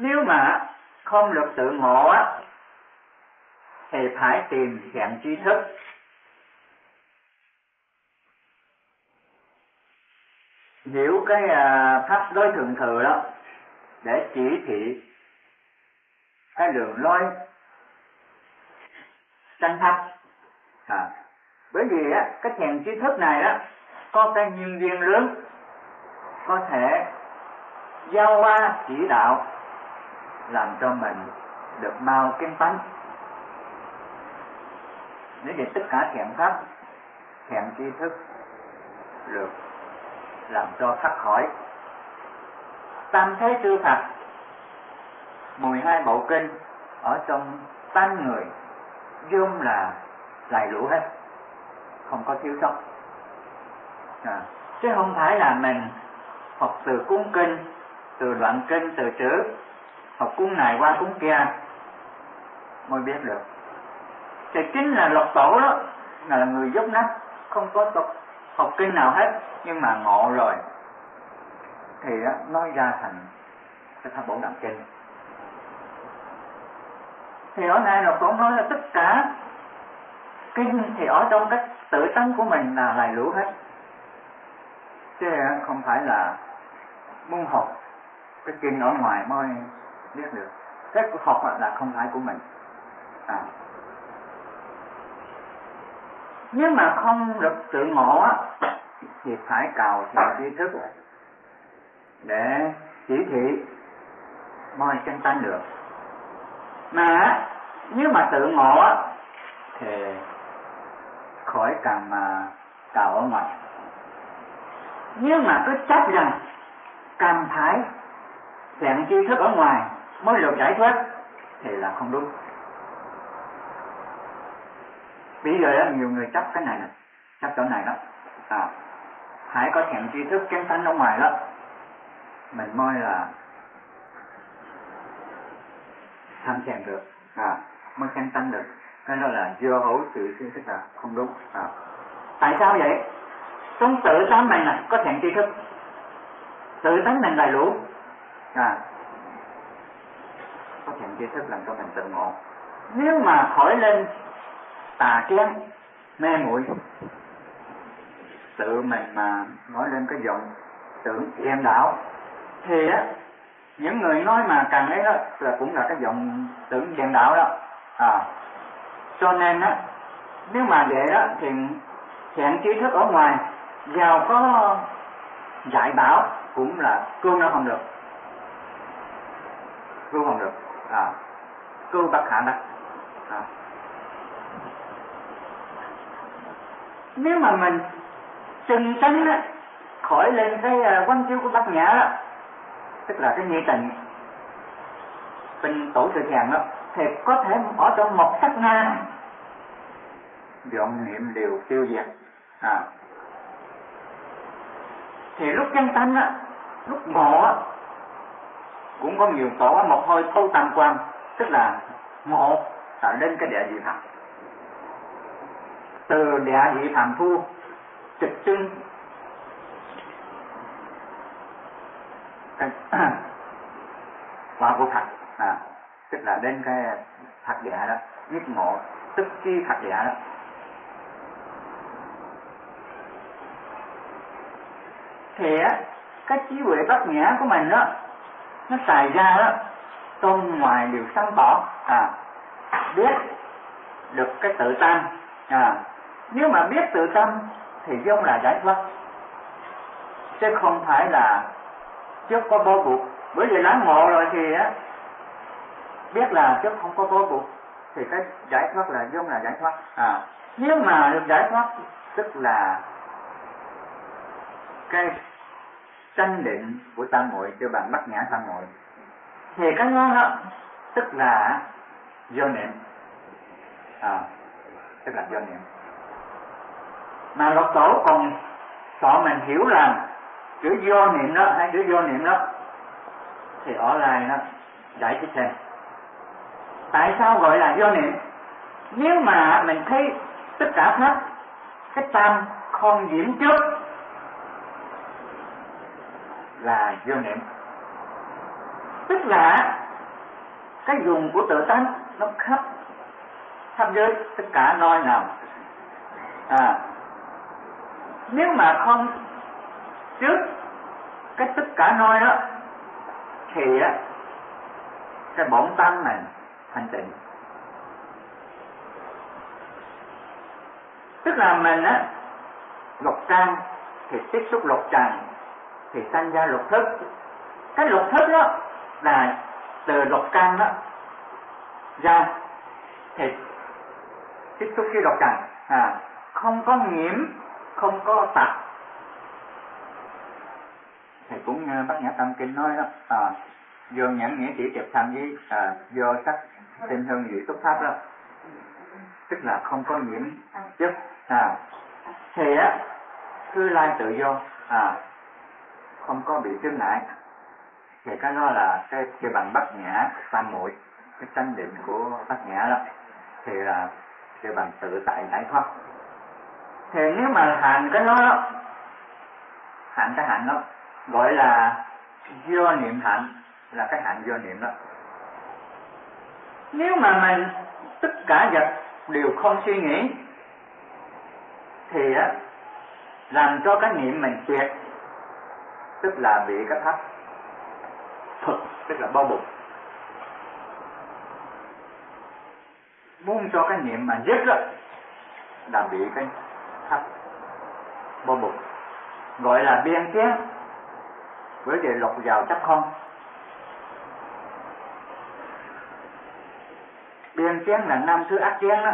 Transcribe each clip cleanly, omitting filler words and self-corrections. Nếu mà không được tự ngộ thì phải tìm dạng trí thức. Hiểu cái pháp đối thường thừa đó để chỉ thị cái đường lối tranh pháp. Bởi vì cái thiền trí thức này đó có cái nhân duyên lớn, có thể giao qua chỉ đạo làm cho mình được mau kiến tánh. Nếu vậy tất cả thiện pháp, thiện tri thức được làm cho thoát khỏi tam thế chư Phật, 12 bộ kinh ở trong tánh người dung là đầy đủ hết, không có thiếu sót. Chứ không phải là mình học từ cuốn kinh, từ đoạn kinh, từ chữ, học cuốn này qua cuốn kia mới biết được. Thì chính là lộc tổ đó là người dốc nát, không có học kinh nào hết, nhưng mà ngộ rồi thì nói ra thành cái Pháp Bổn Đạm Kinh. Thì ở đây lộc tổ nói là tất cả kinh thì ở trong cái tự tánh của mình là đầy đủ hết, chứ không phải là muốn học cái kinh ở ngoài mới biết được. Cái học là không phải của mình. Nếu mà không được tự ngộ thì phải cầu thiện tri thức để chỉ thị mọi chân tánh được. Mà nếu mà tự ngộ thì khỏi cần mà cầu ở ngoài. Nếu mà cứ chấp rằng cần phải thiện tri thức ở ngoài mới được giải thoát thì là không đúng. Bây giờ đó, nhiều người chấp cái này, chấp chỗ này đó, phải có thiện tri thức kiến tánh ở ngoài đó mình mới là tham thiền được, mới kiến tánh được. Cái đó là vô hữu tự tri thức là không đúng. Tại sao vậy? Trong tự tánh mình này có thiện tri thức, tự tánh mình đầy đủ, có thiện tri thức làm cho mình tự ngộ. Nếu mà khỏi lên tà kiến mê muội, tự mình mà nói lên cái giọng tưởng điên đảo thì những người nói mà càng ấy đó là cũng là cái giọng tưởng điên đảo đó. Cho nên nếu mà vậy đó thì thiện trí thức ở ngoài giàu có dạy bảo cũng là cứu nó không được, cứu không được, cứu bất khả đắc. Nếu mà mình chừng tránh khỏi lên cái quán chiếu của Bát Nhã đó, tức là cái nhị tình bình tổ sự thiền đó, thì có thể ở trong một sắc na vọng niệm đều tiêu diệt. Thì lúc chân tánh á, lúc ngộ á, cũng có nhiều tổ một hơi thâu tam quan, tức là ngộ tạo lên cái địa vị Phật. Từ địa vị phạm phu trực trưng quả của Phật, tức là đến cái Phật địa đó, nhất ngộ tức chi Phật địa đó. Thì cái trí huệ Bát Nhã của mình đó, nó xài ra đó, trong ngoài đều sáng tỏ, biết được cái tự tâm. Nếu mà biết tự tâm thì giống là giải thoát, chứ không phải là trước có bó buộc. Bởi vì lắng ngộ rồi thì biết là trước không có bó buộc thì cái giải thoát là giống là giải thoát. Nếu mà được giải thoát tức là cái tranh định của tam muội cho bạn Bát Nhã tam muội, thì cái ngon đó tức là vô niệm, tức là vô niệm. Mà Lộc Tổ còn sợ mình hiểu là chữ vô niệm đó hay chữ vô niệm đó thì ở lại nó giải thích thêm tại sao gọi là vô niệm. Nếu mà mình thấy tất cả pháp cái tâm không nhiễm trước là vô niệm, tức là cái dùng của tự tánh nó khắp giới tất cả nơi nào. Nếu mà không trước cái tất cả nơi đó thì cái bổn tâm này thành tịnh, tức là mình lục trần thì tiếp xúc lục trần thì sanh ra lục thức, cái lục thức đó là từ lục trần đó ra thì tiếp xúc với lục trần, không có nhiễm, không có tạp. Thì cũng Bát Nhã Tâm Kinh nói đó, vô nhẫn nghĩa chỉ kịp tham với vô sắc tinh hương vị xúc pháp đó, tức là không có nhiễm chấp. Thì cứ lai tự do, không có bị chướng ngại, thì cái đó là cái bằng Bát Nhã tam muội, cái chánh định của Bát Nhã đó, thì là cái bằng tự tại giải thoát. Thì nếu mà hành cái đó, hành đó gọi là vô niệm hạnh, là cái hạnh vô niệm đó. Nếu mà mình tất cả vật đều không suy nghĩ thì làm cho cái niệm mình tuyệt, tức là bị cái pháp thực, tức là bao bọc. Muốn cho cái niệm mà dứt là bị cái pháp bao bọc, gọi là biên kiến với đề lục vào chắc không. Biên kiến là năm thứ ác kiến đó,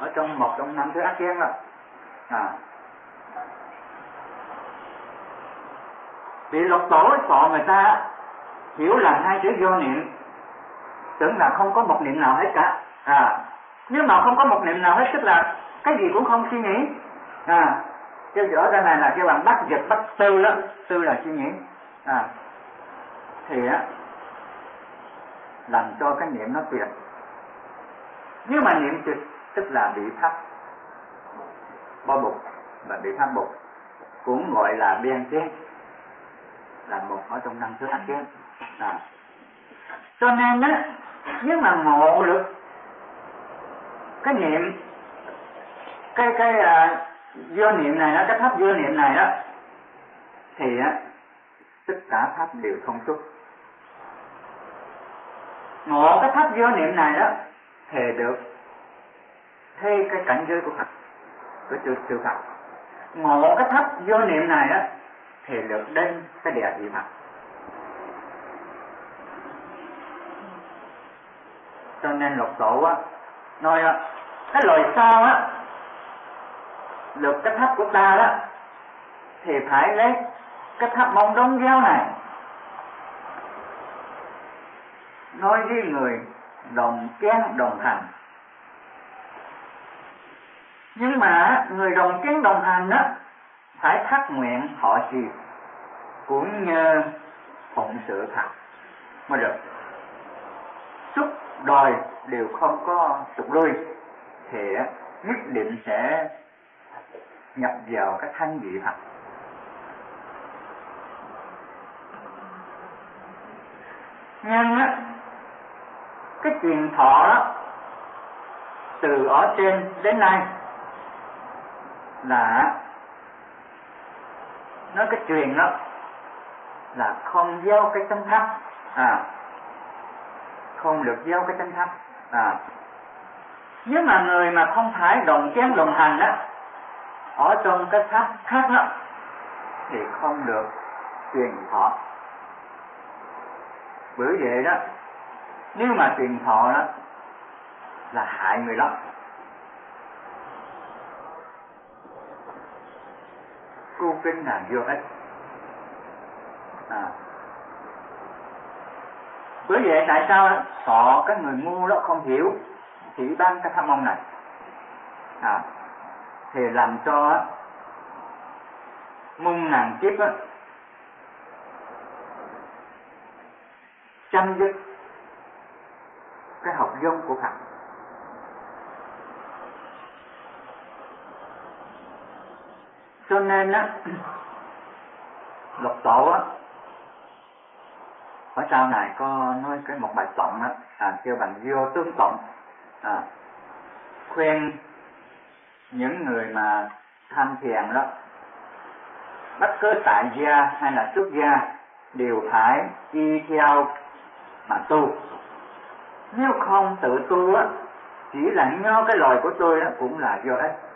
ở trong một trong năm thứ ác kiến đó. Bị lục tổ tọ người ta hiểu là hai chữ vô niệm, tưởng là không có một niệm nào hết cả. Nếu mà không có một niệm nào hết tức là cái gì cũng không suy nghĩ. Chứ rõ ra này là cái bằng bắt dịch bắt tư đó, tư là suy nghĩ. Thì làm cho cái niệm nó tuyệt. Nếu mà niệm tuyệt tức là bị thắt bao bục và bị thắt bục, cũng gọi là biên kiến, là một ở trong năm thứ ác kiến. Cho nên nếu mà ngộ được cái niệm, cái vô niệm này đó, cái pháp vô niệm này đó, thì tất cả pháp đều thông suốt. Ngộ cái pháp vô niệm này đó thì được thấy cái cảnh giới của Phật, của chư Phật. Ngộ cái pháp vô niệm này đó thì được đến cái địa vị Phật. Cho nên lục tổ nói cái lời sau được cái tháp của ta đó thì phải lấy cái tháp mong đóng giáo này nói với người đồng kiến đồng hành. Nhưng mà người đồng kiến đồng hành đó phải thác nguyện họ trì cũng như phụng sự Phật mới được, xúc đòi đều không có trục lui, thì nhất định sẽ nhập vào cái thanh vị Phật. Nhưng cái truyền thọ đó từ ở trên đến nay là nói cái truyền đó là không gieo cái chánh pháp, không được gieo cái chánh pháp. Nếu mà người mà không phải đồng chén đồng hành đó ở trong cái pháp khác đó thì không được truyền thọ. Bởi vậy đó, nếu mà truyền thọ đó là hại người đó. Câu kinh là vô ích. Bởi vậy tại sao đó, sợ các người ngu đó không hiểu chỉ ban cái tham mong này, thì làm cho muôn ngàn kiếp chăm dứt cái học dung của Phật. Cho nên lục tổ Ở sau này có nói cái một bài tụng á, kêu bằng vô tướng tụng, khuyên những người mà tham thiền đó, bất cứ tại gia hay là xuất gia đều phải đi theo mà tu. Nếu không tự tu á, chỉ là nho cái lời của tôi đó cũng là vô ích.